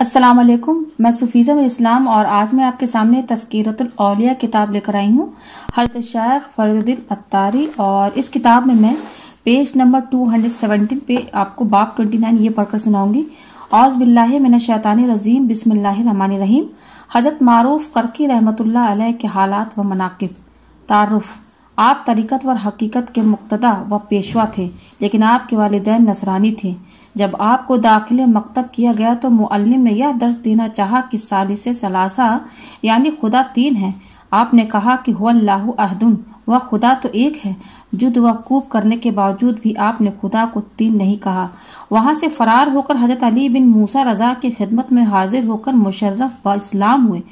अस्सलाम वालेकुम, मैं सूफीज़म इस्लाम और आज मैं आपके सामने तस्कीरत अल औलिया किताब लेकर आई हूँ हज़रत शेख फरीदुद्दीन अत्तारी। और इस किताब में मैं पेज नंबर 217 पे आपको बाब 29 ये पढ़कर सुनाऊंगी। औज़ बिल्लाहि मिनश शैतानिर रजीम, बिस्मिल्लाहिर रहमानिर रहीम। हज़रत मारूफ करकी रहमतुल्लाह अलैह के हालात व मनाकिब। तारुफ: आप तरीक़त व हकीकत के मुक्तदा व पेशवा थे, लेकिन आपके वालिदैन नसरानी थे। जब आपको दाखिल मकतब किया गया तो मुअल्लिम ने यह दर्स देना चाहा कि सालिसे सलासा यानी खुदा तीन है। आपने कहा कि हुवल्लाहु अहदुन, वह खुदा तो एक है। जुद व कूब करने के बावजूद भी आपने खुदा को तीन नहीं कहा। वहां से फरार होकर हजरत अली बिन मूसा रजा की खिदमत में हाजिर होकर मुशर्रफ व इस्लाम हुए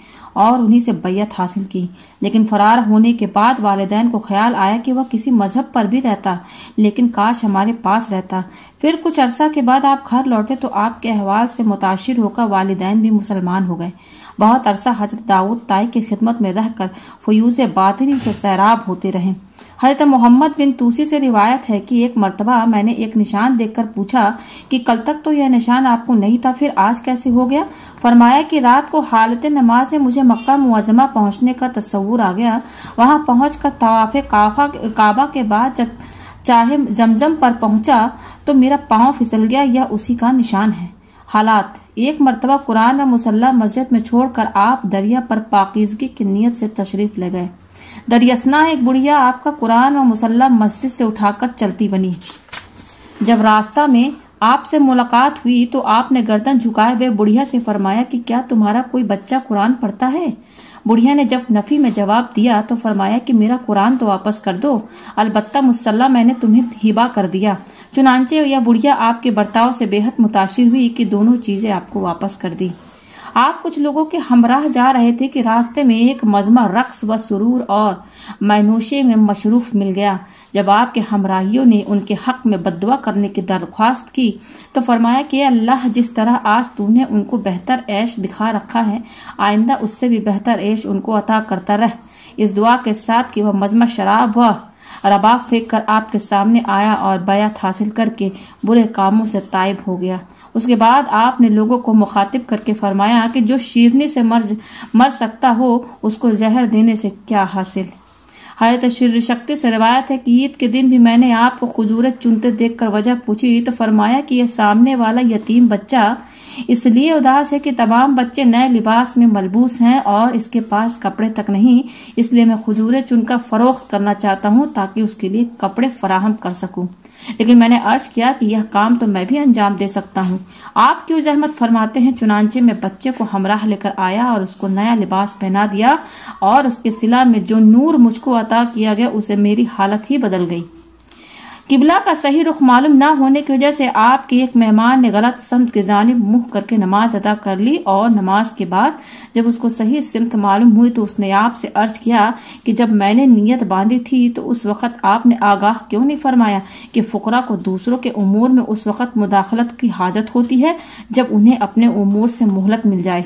और उन्हीं से बैयत हासिल की। लेकिन फरार होने के बाद वालिदैन को ख्याल आया कि वह किसी मजहब पर भी रहता, लेकिन काश हमारे पास रहता। फिर कुछ अरसा के बाद आप घर लौटे तो आपके अहवाल से मुताशिर होकर वालिदैन भी मुसलमान हो गए। बहुत अरसा हजरत दाऊद ताई की खिदमत में रहकर फयूज़ बातिनी से सैराब होते रहे। हजरत मोहम्मद बिन तूसी से रिवायत है कि एक मर्तबा मैंने एक निशान देखकर पूछा कि कल तक तो यह निशान आपको नहीं था, फिर आज कैसे हो गया? फरमाया कि रात को हालत नमाज में मुझे मक्का मुअज्जमा पहुंचने का तस्वूर आ गया। वहां पहुंचकर तवाफ़े काबा के बाद जब चाहे जमजम पर पहुंचा तो मेरा पाँव फिसल गया। यह उसी का निशान है। हालात: एक मर्तबा कुरान और मुसल्ला मस्जिद में छोड़कर आप दरिया पर पाकीज़गी की नीयत से तशरीफ ले गए। दरियासना एक बुढ़िया आपका कुरान और मुसल्ला मस्जिद से उठाकर चलती बनी। जब रास्ता में आपसे मुलाकात हुई तो आपने गर्दन झुकाए हुए बुढ़िया से फरमाया कि क्या तुम्हारा कोई बच्चा कुरान पढ़ता है? बुढ़िया ने जब नफी में जवाब दिया तो फरमाया कि मेरा कुरान तो वापस कर दो, अलबत्ता मुसल्ला मैंने तुम्हें हिबा कर दिया। चुनांचे यह बुढ़िया आपके बर्ताव से बेहद मुताशिर हुई कि दोनों चीजें आपको वापस कर दी। आप कुछ लोगों के हमराह जा रहे थे कि रास्ते में एक मजमा रक्स व सुरूर और मायूशी में मशरूफ मिल गया। जब आपके हमराहियों ने उनके हक में बद्दुआ करने की दरख्वास्त की तो फरमाया कि अल्लाह, जिस तरह आज तूने उनको बेहतर ऐश दिखा रखा है, आइंदा उससे भी बेहतर ऐश उनको अता करता रह। इस दुआ के साथ कि वह मजमा शराब व रबाब फेंक कर आपके सामने आया और बयात हासिल करके बुरे कामों से ताइब हो गया। उसके बाद आपने लोगों को मुखातिब करके फरमाया कि जो शीरनी से मर सकता हो उसको जहर देने से क्या हासिल। हज़रत शिर्र शक्ति से रिवायत है कि ईद के दिन भी मैंने आपको खजूरें चुनते देखकर वजह पूछी तो फरमाया कि यह सामने वाला यतीम बच्चा इसलिए उदास है कि तमाम बच्चे नए लिबास में मलबूस हैं और इसके पास कपड़े तक नहीं, इसलिए मैं खजूरें चुनकर फरोख्त करना चाहता हूँ ताकि उसके लिए कपड़े फराहम कर सकूँ। लेकिन मैंने अर्ज किया कि यह काम तो मैं भी अंजाम दे सकता हूँ, आप क्यों जहमत फरमाते हैं। चुनांचे में बच्चे को हमराह लेकर आया और उसको नया लिबास पहना दिया और उसके सिला में जो नूर मुझको अता किया गया उसे मेरी हालत ही बदल गई। किबला का सही रुख मालूम न होने की वजह से आपके एक मेहमान ने गलत सिमत की जानिब मुंह करके नमाज अदा कर ली और नमाज के बाद जब उसको सही सिमत मालूम हुई तो उसने आपसे अर्ज किया कि जब मैंने नीयत बांधी थी तो उस वक़्त आपने आगाह क्यों नहीं फरमाया कि फुकरा को दूसरों के उमूर में उस वक़्त मुदाखलत की हाजत होती है जब उन्हें अपने उमूर से मोहलत मिल जाए।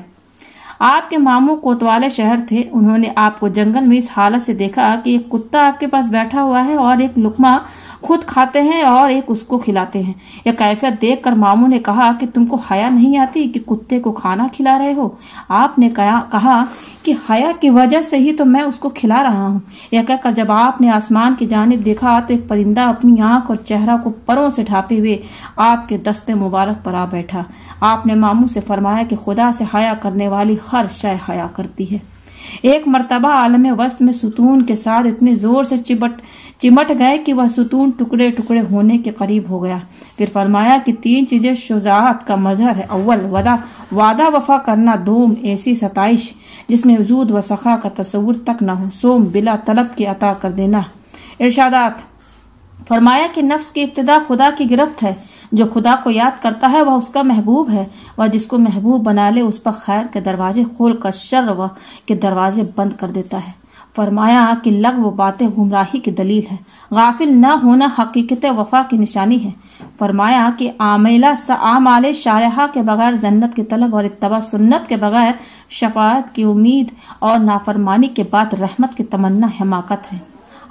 आपके मामू कोतवाले शहर थे। उन्होंने आपको जंगल में इस हालत से देखा कि एक कुत्ता आपके पास बैठा हुआ है और एक लुकमा खुद खाते हैं और एक उसको खिलाते हैं। यह कैफियत देखकर मामू ने कहा कि तुमको हया नहीं आती कि कुत्ते को खाना खिला रहे हो? आपने कहा कि हया की वजह से ही तो मैं उसको खिला रहा हूँ। यह कहकर जब आपने आसमान की जानिब देखा तो एक परिंदा अपनी आंख और चेहरा को परों से ढांपे हुए आपके दस्ते मुबारक पर आ बैठा। आपने मामू से फरमाया कि खुदा से हया करने वाली हर शय हया करती है। एक मर्तबा आलम वस्त में सुतून के साथ इतने जोर से चिमट गए कि वह सुतून टुकड़े टुकड़े होने के करीब हो गया। फिर फरमाया कि तीन चीजें शुजाअत का मजहर है। अव्वल वादा वफा करना, दोम ऐसी सताइश जिसमें वजूद व सखा का तस्वुर तक न हो, सोम बिला तलब के अता कर देना। इर्शादात: फरमाया कि नफ्स की इब्तिदा खुदा की गिरफ्त है। जो खुदा को याद करता है वह उसका महबूब है, वह जिसको महबूब बना ले उस पर खैर के दरवाजे खोल कर शर के दरवाजे बंद कर देता है। फरमाया कि लग़्व बातें गुमराही की दलील है, गाफिल न होना हकीकत वफा की निशानी है। फरमाया कि आमेला आमाले शायहा के बगैर जन्नत की तलब और इत्तबा सुन्नत के बगैर शफाअत की उम्मीद और नाफरमानी के बाद रहमत की तमन्ना हमाकत है।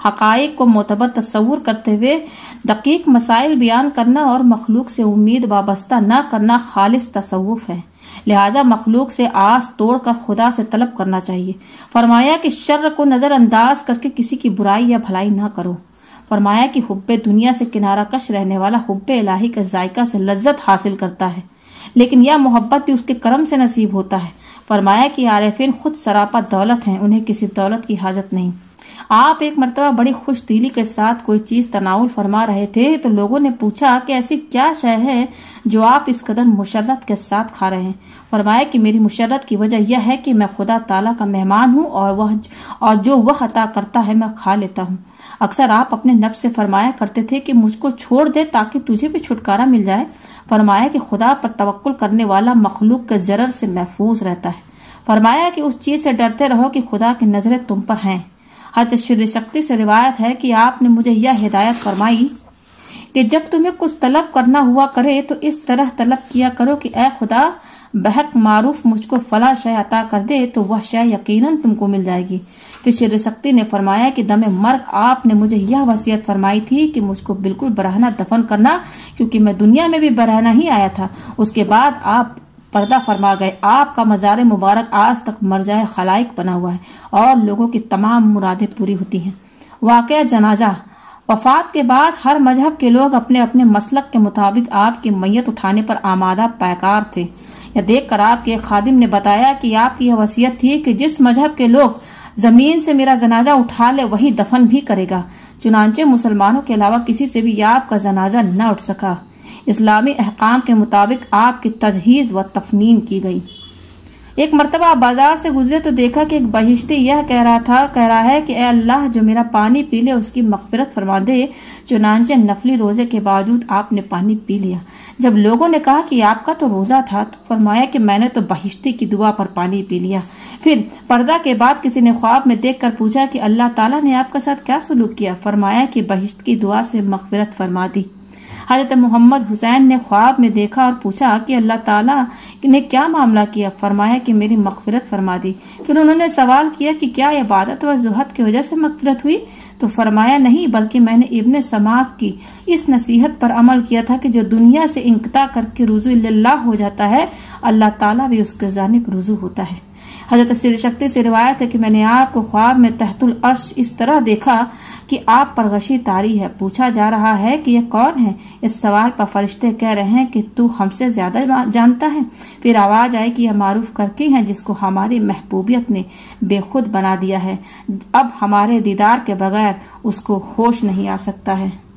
हकायक को मोतबर तस्वूर करते हुए दकीक मसाइल बयान करना और मखलूक से उम्मीद वाबस्ता न करना खालिस तसव्वुफ है। लिहाजा मखलूक से आस तोड़कर खुदा से तलब करना चाहिए। फरमाया कि शर्र को नजरअंदाज करके किसी की बुराई या भलाई ना करो। फरमाया कि हुब्बे दुनिया से किनारा कश रहने वाला हुब्बे इलाही का जायका से लज्जत हासिल करता है, लेकिन यह मोहब्बत भी उसके करम से नसीब होता है। फरमाया कि आरिफिन खुद सरापा दौलत हैं, उन्हें किसी दौलत की हाजत नहीं। आप एक मरतबा बड़ी खुश दिली के साथ कोई चीज तनाउल फरमा रहे थे तो लोगों ने पूछा कि ऐसी क्या शय है जो आप इस कदर मुशर्रत के साथ खा रहे हैं। फरमाया कि मेरी मुशर्रत की वजह यह है कि मैं खुदा ताला का मेहमान हूँ और जो वह अता करता है मैं खा लेता हूँ। अक्सर आप अपने नफ्स से फरमाया करते थे कि मुझको छोड़ दे ताकि तुझे भी छुटकारा मिल जाए। फरमाया कि खुदा पर तवक्कुल करने वाला मखलूक के जरर से महफूज रहता है। फरमाया कि उस चीज से डरते रहो कि खुदा की नजरें तुम पर हैं। हदीस शक्ति से रिवायत है कि आपने मुझे यह हिदायत फरमाई कि जब तुम्हें कुछ तलब करना हुआ करे तो इस तरह तलब किया करो कि ऐ खुदा बहक मारूफ मुझको फला शय अता कर दे तो वह शय यकीनन तुमको मिल जाएगी। फिर शेर शक्ति ने फरमाया कि दमे मर्ग आपने मुझे यह वसीयत फरमाई थी कि मुझको बिल्कुल बरहना दफन करना, क्योंकि मैं दुनिया में भी बरहना ही आया था। उसके बाद आप पर्दा फरमा गए। आपका मजार मुबारक आज तक मरजाए खलाइक बना हुआ है और लोगों की तमाम मुरादें पूरी होती हैं। वाक़या जनाजा। वफात के बाद हर मजहब के लोग अपने अपने मसलक के मुताबिक आपकी मैयत उठाने पर आमादा पैकार थे। यह देखकर आपके खादिम ने बताया कि आपकी यह वसीयत थी कि जिस मजहब के लोग जमीन से मेरा जनाजा उठा ले वही दफन भी करेगा। चुनांचे मुसलमानों के अलावा किसी से भी आपका जनाजा न उठ सका। इस्लामी अहकाम के मुताबिक आपकी तजहीज़ व तफनीन की गई। एक मरतबा बाजार से गुजरे तो देखा कि एक बहिश्ती यह कह रहा है कि ए अल्लाह जो मेरा पानी पी ले उसकी मग़फ़िरत फरमा दे। चुनांचे नफली रोजे के बावजूद आपने पानी पी लिया। जब लोगों ने कहा कि आपका तो रोजा था तो फरमाया कि मैंने तो बहिश्ती की दुआ पर पानी पी लिया। फिर पर्दा के बाद किसी ने ख्वाब में देखकर पूछा कि अल्लाह ताला ने आपके साथ क्या सलूक किया। फरमाया कि बहिश्त की दुआ से मग़फ़िरत फरमा दी। हजरत मोहम्मद हुसैन ने ख्वाब में देखा और पूछा कि अल्लाह ताला ने क्या मामला किया। फरमाया कि मेरी मग़फ़िरत फरमा दी। फिर उन्होंने सवाल किया कि क्या इबादत व ज़ुहद की वजह से मग़फ़िरत हुई। तो फरमाया नहीं, बल्कि मैंने इब्न समाक की इस नसीहत पर अमल किया था कि जो दुनिया से इंक़ता करके रुजू इल्लल्लाह हो जाता है अल्लाह ताला भी उसके जानिब रुजू होता है। हजरत शक्ति से रिवायत है कि मैंने आपको ख्वाब में तहतुल अर्श इस तरह देखा कि आप पर गशी तारी है। पूछा जा रहा है कि यह कौन है। इस सवाल पर फरिश्ते कह रहे हैं कि तू हमसे ज्यादा जानता है। फिर आवाज आई कि यह मारूफ करके है जिसको हमारी महबूबियत ने बेखुद बना दिया है। अब हमारे दीदार के बगैर उसको होश नहीं आ सकता है।